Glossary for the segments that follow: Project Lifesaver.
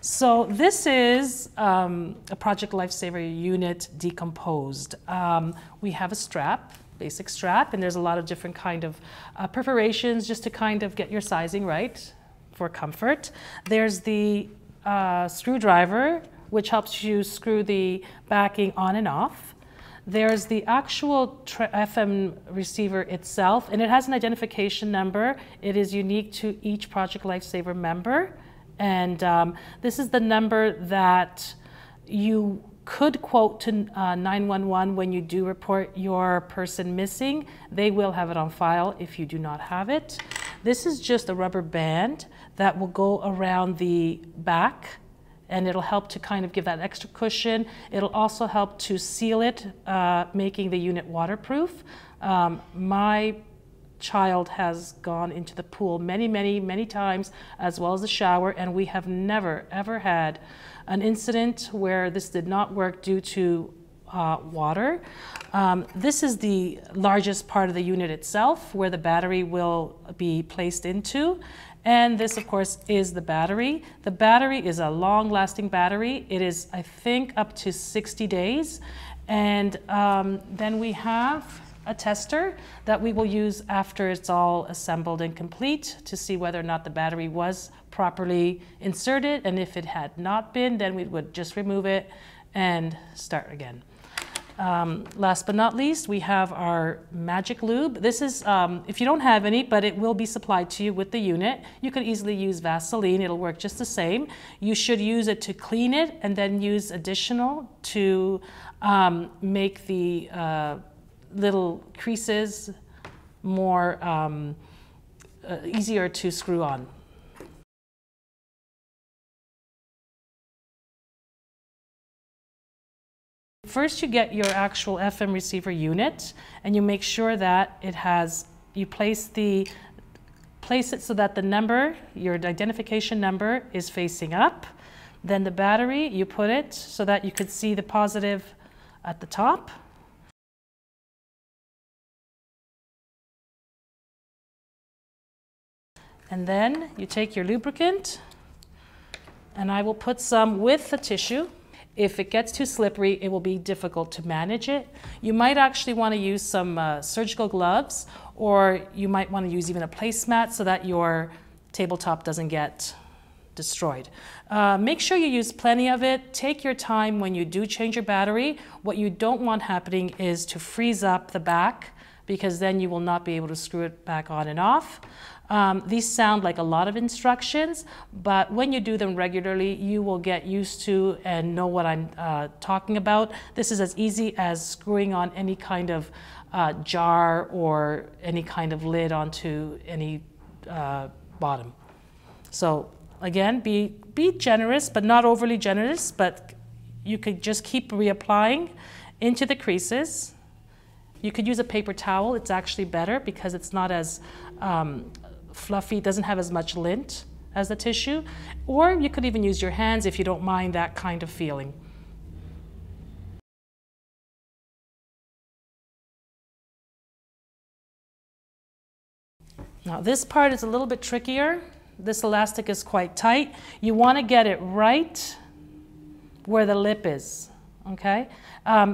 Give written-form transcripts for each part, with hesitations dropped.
So this is a Project Lifesaver unit decomposed. We have a strap, basic strap, and there's a lot of different kind of perforations just to kind of get your sizing right for comfort. There's the screwdriver, which helps you screw the backing on and off. There's the actual FM receiver itself, and it has an identification number. It is unique to each Project Lifesaver member. And this is the number that you could quote to 911 when you do report your person missing. They will have it on file if you do not have it. This is just a rubber band that will go around the back, and it'll help to kind of give that extra cushion. It'll also help to seal it, making the unit waterproof. My child has gone into the pool many, many, many times, as well as the shower, and we have never, ever had an incident where this did not work due to water. This is the largest part of the unit itself, where the battery will be placed into. And this, of course, is the battery. The battery is a long-lasting battery. It is, I think, up to 60 days. And then we have a tester that we will use after it's all assembled and complete to see whether or not the battery was properly inserted. And if it had not been, then we would just remove it and start again. Last but not least, we have our magic lube. This is, if you don't have any, but it will be supplied to you with the unit. You could easily use Vaseline. It'll work just the same. You should use it to clean it and then use additional to make the little creases more easier to screw on. First, you get your actual FM receiver unit, and you make sure that it has, you place it so that the number, your identification number, is facing up. Then the battery, you put it so that you could see the positive at the top. And then you take your lubricant, and I will put some with the tissue. If it gets too slippery, it will be difficult to manage it. You might actually want to use some surgical gloves, or you might want to use even a placemat so that your tabletop doesn't get destroyed. Make sure you use plenty of it. Take your time when you do change your battery. What you don't want happening is to freeze up the back, because then you will not be able to screw it back on and off. These sound like a lot of instructions, but when you do them regularly, you will get used to and know what I'm talking about. This is as easy as screwing on any kind of jar or any kind of lid onto any bottom. So again, be generous, but not overly generous, but you could just keep reapplying into the creases. You could use a paper towel. It's actually better because it's not as fluffy, doesn't have as much lint as the tissue. Or you could even use your hands if you don't mind that kind of feeling. Now this part is a little bit trickier. This elastic is quite tight. You want to get it right where the lip is. Okay,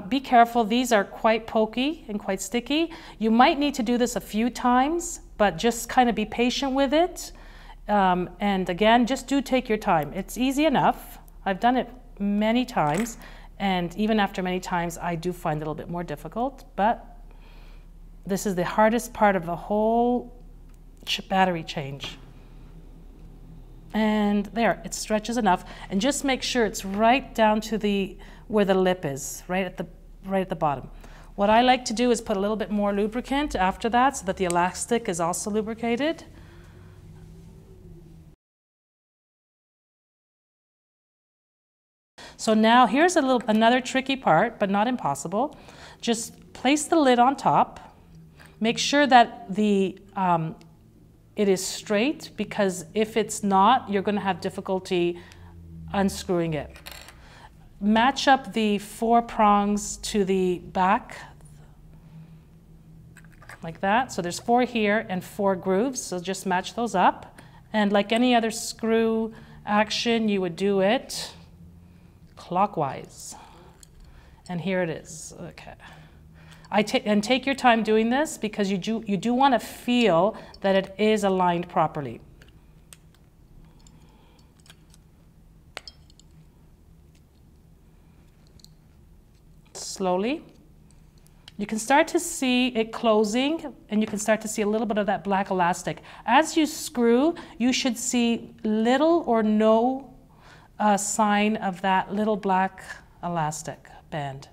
be careful. These are quite pokey and quite sticky. You might need to do this a few times, but just kind of be patient with it. And again, just do take your time. It's easy enough. I've done it many times, and even after many times, I do find it a little bit more difficult, but this is the hardest part of the whole battery change. And there, it stretches enough, and just make sure it's right down to the where the lip is, right at the bottom. What I like to do is put a little bit more lubricant after that so that the elastic is also lubricated. So now here's a little, another tricky part, but not impossible. Just place the lid on top. Make sure that the it is straight, because if it's not, you're going to have difficulty unscrewing it. Match up the four prongs to the back, like that. So there's four here and four grooves, so just match those up. And like any other screw action, you would do it clockwise. And here it is. Okay. And take your time doing this, because you do want to feel that it is aligned properly. Slowly. You can start to see it closing, and you can start to see a little bit of that black elastic. As you screw, you should see little or no sign of that little black elastic band.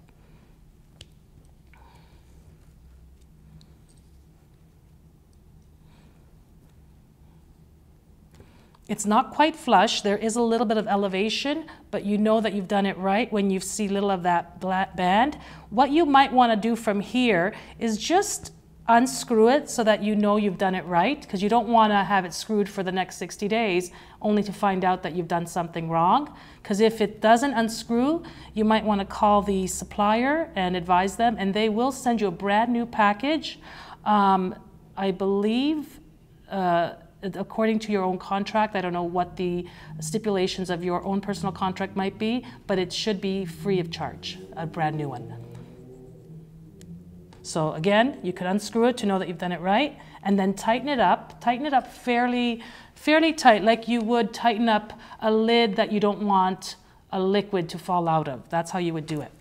It's not quite flush, there is a little bit of elevation, but you know that you've done it right when you see little of that black band. What you might want to do from here is just unscrew it so that you know you've done it right, because you don't want to have it screwed for the next 60 days only to find out that you've done something wrong. Because if it doesn't unscrew, you might want to call the supplier and advise them, and they will send you a brand new package. I believe according to your own contract. I don't know what the stipulations of your own personal contract might be, but it should be free of charge, a brand new one. So again, you can unscrew it to know that you've done it right, and then tighten it up fairly tight, like you would tighten up a lid that you don't want a liquid to fall out of. That's how you would do it.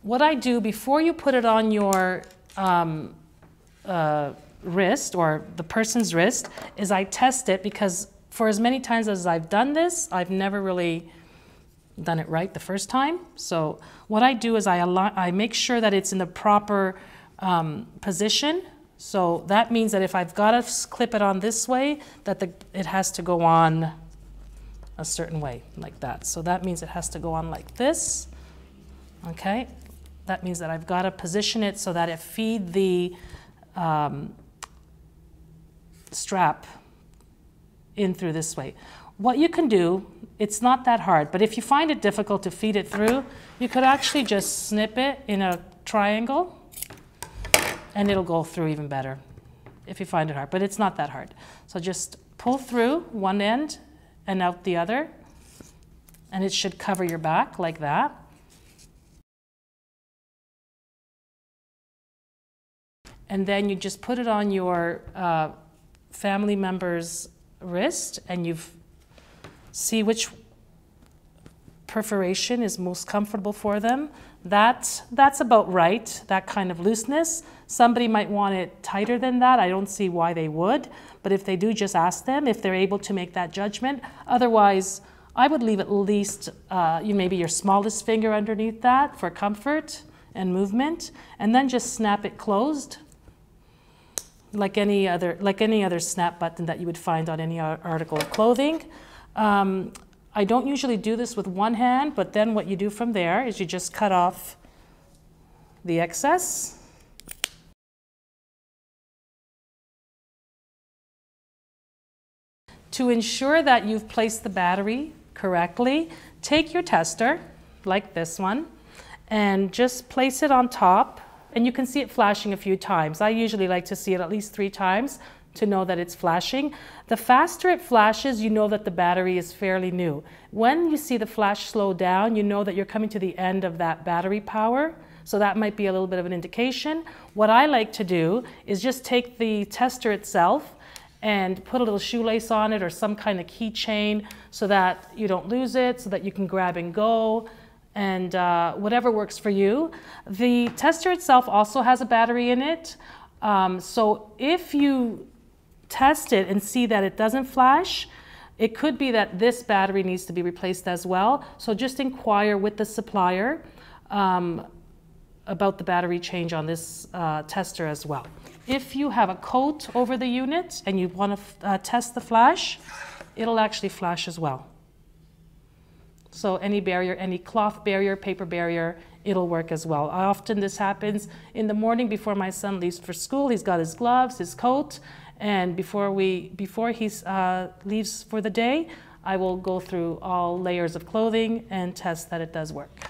What I do before you put it on your wrist, or the person's wrist, is I test it, because for as many times as I've done this, I've never really done it right the first time. So what I do is I make sure that it's in the proper position. So that means that if I've got to clip it on this way, that it has to go on a certain way, like that. So that means it has to go on like this, okay? That means that I've got to position it so that it feeds the strap in through this way. What you can do, it's not that hard, but if you find it difficult to feed it through, you could actually just snip it in a triangle and it'll go through even better if you find it hard, but it's not that hard. So just pull through one end and out the other, and it should cover your back like that. And then you just put it on your family member's wrist, and you see which perforation is most comfortable for them. That's about right, that kind of looseness. Somebody might want it tighter than that. I don't see why they would, but if they do, just ask them if they're able to make that judgment. Otherwise, I would leave at least maybe your smallest finger underneath that for comfort and movement, and then just snap it closed like any other snap button that you would find on any article of clothing. I don't usually do this with one hand, but then what you do from there is you just cut off the excess. To ensure that you've placed the battery correctly, take your tester like this one and just place it on top, and you can see it flashing a few times. I usually like to see it at least 3 times to know that it's flashing. The faster it flashes, you know that the battery is fairly new. When you see the flash slow down, you know that you're coming to the end of that battery power, so that might be a little bit of an indication. What I like to do is just take the tester itself and put a little shoelace on it or some kind of keychain so that you don't lose it, so that you can grab and go, and whatever works for you. The tester itself also has a battery in it, so if you test it and see that it doesn't flash, it could be that this battery needs to be replaced as well. So just inquire with the supplier about the battery change on this tester as well. If you have a coat over the unit and you want to test the flash, it'll actually flash as well. So any barrier, any cloth barrier, paper barrier, it'll work as well. Often this happens in the morning before my son leaves for school. He's got his gloves, his coat, and before he leaves for the day, I will go through all layers of clothing and test that it does work.